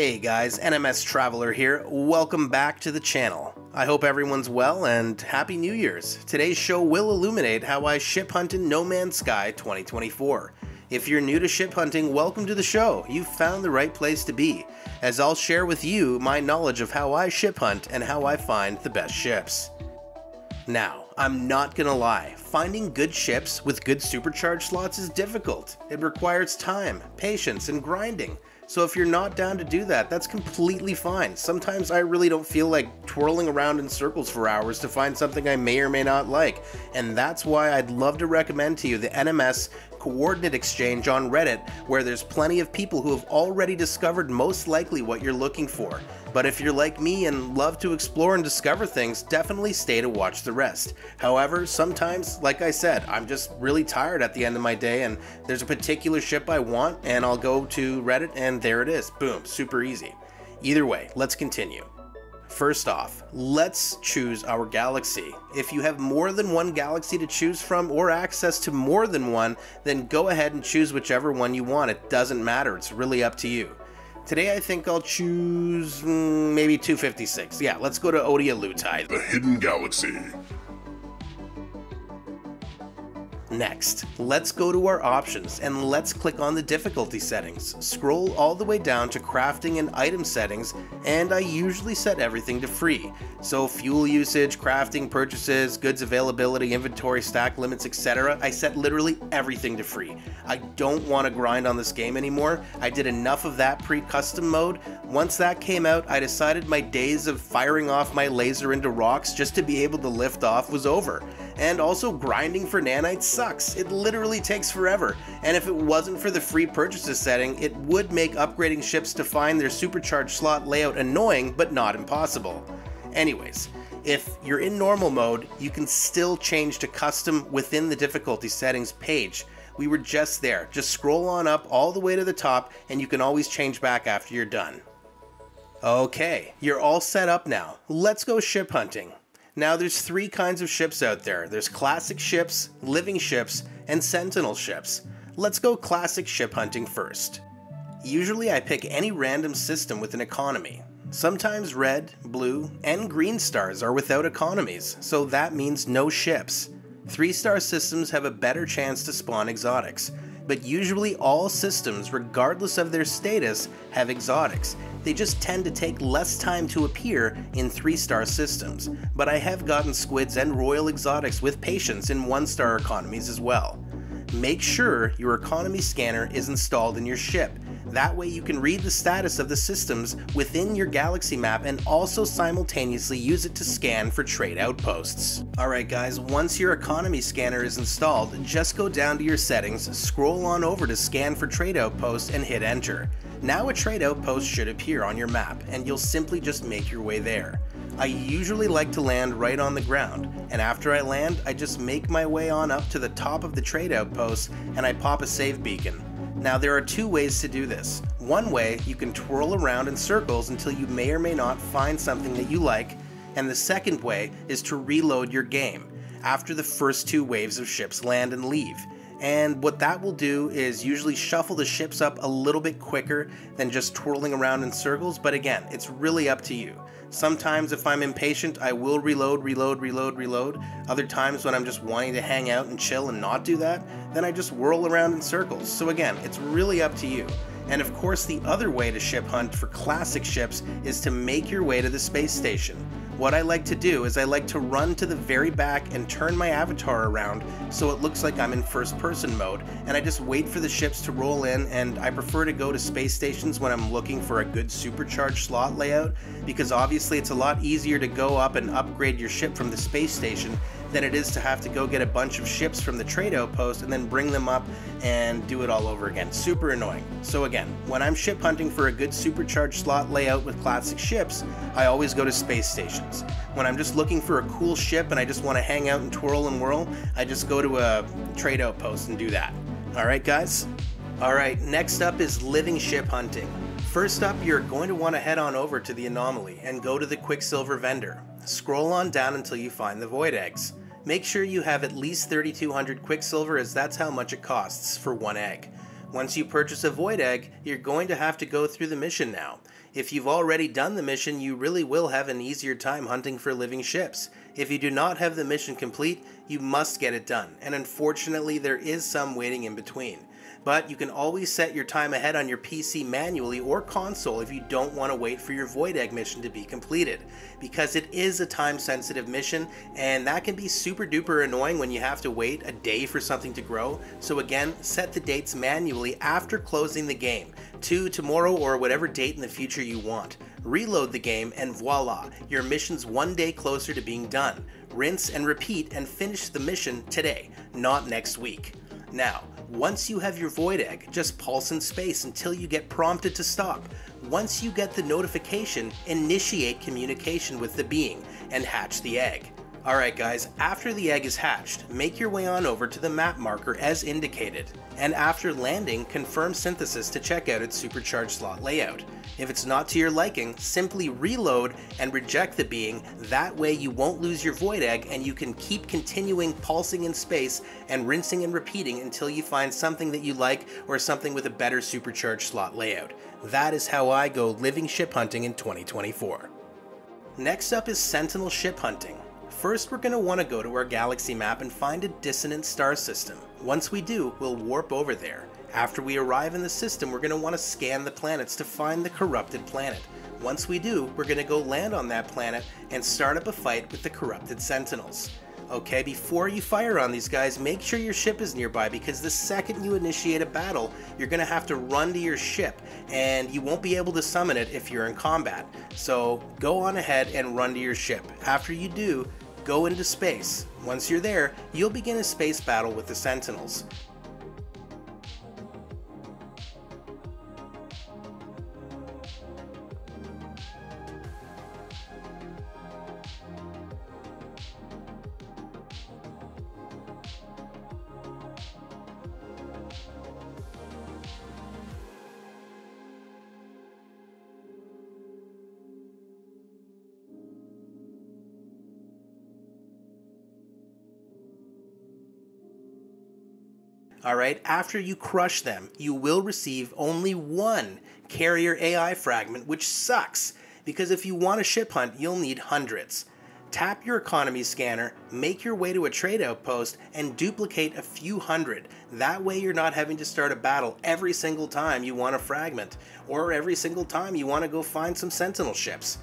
Hey guys, NMS Traveler here. Welcome back to the channel. I hope everyone's well and Happy New Year's. Today's show will illuminate how I ship hunt in No Man's Sky 2024. If you're new to ship hunting, welcome to the show. You've found the right place to be, as I'll share with you my knowledge of how I ship hunt and how I find the best ships. Now, I'm not gonna lie, finding good ships with good supercharge slots is difficult. It requires time, patience, and grinding. So if you're not down to do that, that's completely fine. Sometimes I really don't feel like twirling around in circles for hours to find something I may or may not like, and that's why I'd love to recommend to you the NMS Coordinate Exchange on Reddit, where there's plenty of people who have already discovered most likely what you're looking for. But if you're like me and love to explore and discover things, definitely stay to watch the rest. However, sometimes, like I said, I'm just really tired at the end of my day and there's a particular ship I want and I'll go to Reddit and there it is. Boom, super easy. Either way, let's continue. First off, let's choose our galaxy. If you have more than one galaxy to choose from or access to more than one, then go ahead and choose whichever one you want. It doesn't matter, it's really up to you. Today I think I'll choose maybe 256. Yeah, let's go to Odia Lutai, the hidden galaxy. Next, let's go to our options and let's click on the difficulty settings. Scroll all the way down to crafting and item settings, and I usually set everything to free. So fuel usage, crafting, purchases, goods availability, inventory, stack limits, etc. I set literally everything to free. I don't want to grind on this game anymore. I did enough of that pre-custom mode. Once that came out, I decided my days of firing off my laser into rocks just to be able to lift off was over. And also grinding for nanites sucks. It literally takes forever. And if it wasn't for the free purchases setting, it would make upgrading ships to find their supercharge slot layout annoying, but not impossible. Anyways, if you're in normal mode, you can still change to custom within the difficulty settings page. We were just there. Just scroll on up all the way to the top and you can always change back after you're done. Okay, you're all set up now. Let's go ship hunting. Now there's three kinds of ships out there. There's classic ships, living ships, and sentinel ships. Let's go classic ship hunting first. Usually I pick any random system with an economy. Sometimes red, blue, and green stars are without economies, so that means no ships. 3-star systems have a better chance to spawn exotics, but usually all systems, regardless of their status, have exotics. They just tend to take less time to appear in 3-star systems, but I have gotten squids and royal exotics with patience in 1-star economies as well. Make sure your economy scanner is installed in your ship. That way you can read the status of the systems within your galaxy map and also simultaneously use it to scan for trade outposts. Alright guys, once your economy scanner is installed, just go down to your settings, scroll on over to scan for trade outposts and hit enter. Now a trade outpost should appear on your map, and you'll simply just make your way there. I usually like to land right on the ground, and after I land, I just make my way on up to the top of the trade outpost and I pop a save beacon. Now there are two ways to do this. One way, you can twirl around in circles until you may or may not find something that you like, and the second way is to reload your game after the first two waves of ships land and leave. And what that will do is usually shuffle the ships up a little bit quicker than just twirling around in circles, but again, it's really up to you. Sometimes if I'm impatient, I will reload. Other times when I'm just wanting to hang out and chill and not do that, then I just whirl around in circles. So again, it's really up to you. And of course, the other way to ship hunt for classic ships is to make your way to the space station. What I like to do is I like to run to the very back and turn my avatar around so it looks like I'm in first person mode, and I just wait for the ships to roll in, and I prefer to go to space stations when I'm looking for a good supercharged slot layout, because obviously it's a lot easier to go up and upgrade your ship from the space station than it is to have to go get a bunch of ships from the trade outpost and then bring them up and do it all over again. Super annoying. So again, when I'm ship hunting for a good supercharged slot layout with classic ships, I always go to space stations. When I'm just looking for a cool ship and I just want to hang out and twirl and whirl, I just go to a trade outpost and do that. Alright guys? Alright, next up is living ship hunting. First up, you're going to want to head on over to the anomaly and go to the Quicksilver vendor. Scroll on down until you find the void eggs. Make sure you have at least 3200 Quicksilver, as that's how much it costs for one egg. Once you purchase a void egg, you're going to have to go through the mission now. If you've already done the mission, you really will have an easier time hunting for living ships. If you do not have the mission complete, you must get it done, and unfortunately there is some waiting in between. But you can always set your time ahead on your PC manually or console if you don't want to wait for your Void Egg mission to be completed, because it is a time-sensitive mission, and that can be super duper annoying when you have to wait a day for something to grow. So again, set the dates manually after closing the game to tomorrow or whatever date in the future you want. Reload the game and voila, your mission's one day closer to being done. Rinse and repeat and finish the mission today, not next week. Now, once you have your Void Egg, just pulse in space until you get prompted to stop. Once you get the notification, initiate communication with the being and hatch the egg. Alright guys, after the egg is hatched, make your way on over to the map marker as indicated, and after landing, confirm synthesis to check out its supercharged slot layout. If it's not to your liking, simply reload and reject the being, that way you won't lose your Void Egg and you can keep continuing pulsing in space and rinsing and repeating until you find something that you like or something with a better supercharged slot layout. That is how I go living ship hunting in 2024. Next up is Sentinel ship hunting. First, we're going to want to go to our galaxy map and find a dissonant star system. Once we do, we'll warp over there. After we arrive in the system, we're going to want to scan the planets to find the corrupted planet. Once we do, we're going to go land on that planet and start up a fight with the corrupted sentinels. Okay, before you fire on these guys, make sure your ship is nearby, because the second you initiate a battle, you're going to have to run to your ship and you won't be able to summon it if you're in combat. So go on ahead and run to your ship. After you do, go into space. Once you're there, you'll begin a space battle with the sentinels. Alright, after you crush them, you will receive only one carrier AI fragment, which sucks, because if you want a ship hunt, you'll need hundreds. Tap your economy scanner, make your way to a trade outpost, and duplicate a few hundred. That way you're not having to start a battle every single time you want a fragment, or every single time you want to go find some sentinel ships.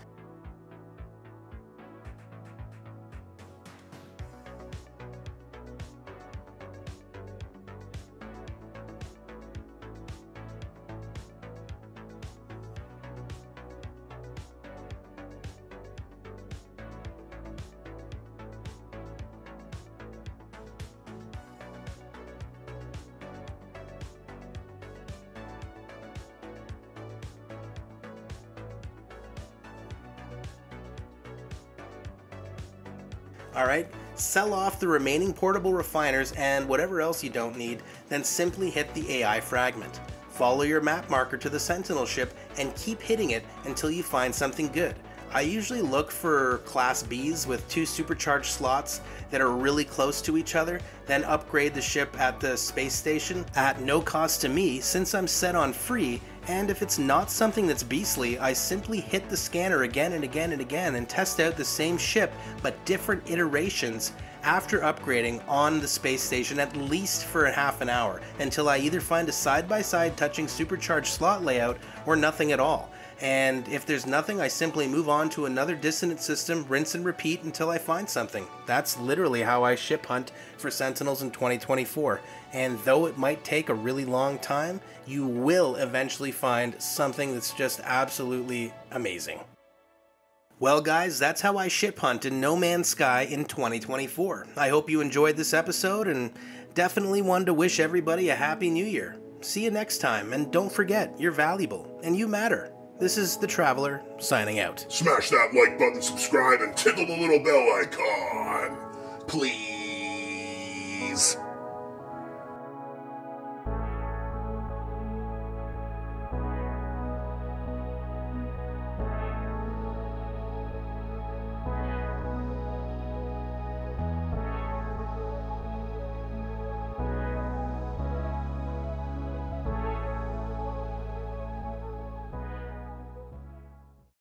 Alright, sell off the remaining portable refiners and whatever else you don't need, then simply hit the AI fragment. Follow your map marker to the sentinel ship and keep hitting it until you find something good. I usually look for class Bs with two supercharged slots that are really close to each other, then upgrade the ship at the space station at no cost to me since I'm set on free, and if it's not something that's beastly, I simply hit the scanner again and again and again and test out the same ship but different iterations after upgrading on the space station at least for a half an hour until I either find a side-by-side touching supercharged slot layout or nothing at all. And if there's nothing, I simply move on to another dissonant system, rinse and repeat until I find something. That's literally how I ship hunt for Sentinels in 2024. And though it might take a really long time, you will eventually find something that's just absolutely amazing. Well guys, that's how I ship hunt in No Man's Sky in 2024. I hope you enjoyed this episode and definitely wanted to wish everybody a happy new year. See you next time, and don't forget, you're valuable and you matter. This is The Traveler, signing out. Smash that like button, subscribe, and tickle the little bell icon, please.